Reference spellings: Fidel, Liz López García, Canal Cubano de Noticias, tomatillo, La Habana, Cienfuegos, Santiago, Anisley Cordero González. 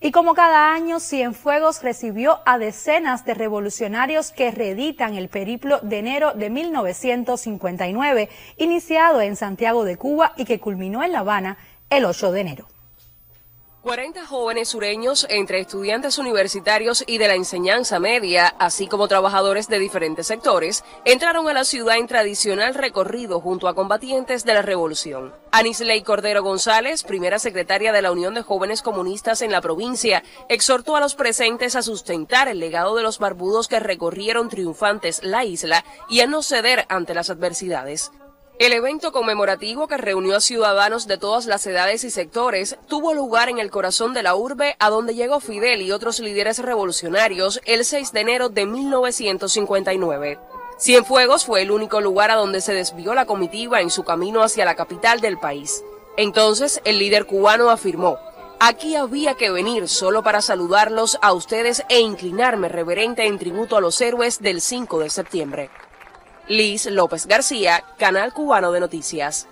Y como cada año, Cienfuegos recibió a decenas de revolucionarios que reeditan el periplo de enero de 1959, iniciado en Santiago de Cuba y que culminó en La Habana el 8 de enero. 40 jóvenes sureños, entre estudiantes universitarios y de la enseñanza media, así como trabajadores de diferentes sectores, entraron a la ciudad en tradicional recorrido junto a combatientes de la revolución. Anisley Cordero González, primera secretaria de la Unión de Jóvenes Comunistas en la provincia, exhortó a los presentes a sustentar el legado de los barbudos que recorrieron triunfantes la isla y a no ceder ante las adversidades. El evento conmemorativo, que reunió a ciudadanos de todas las edades y sectores, tuvo lugar en el corazón de la urbe, a donde llegó Fidel y otros líderes revolucionarios el 6 de enero de 1959. Cienfuegos fue el único lugar a donde se desvió la comitiva en su camino hacia la capital del país. Entonces, el líder cubano afirmó: "Aquí había que venir solo para saludarlos a ustedes e inclinarme reverente en tributo a los héroes del 5 de septiembre". Liz López García, Canal Cubano de Noticias.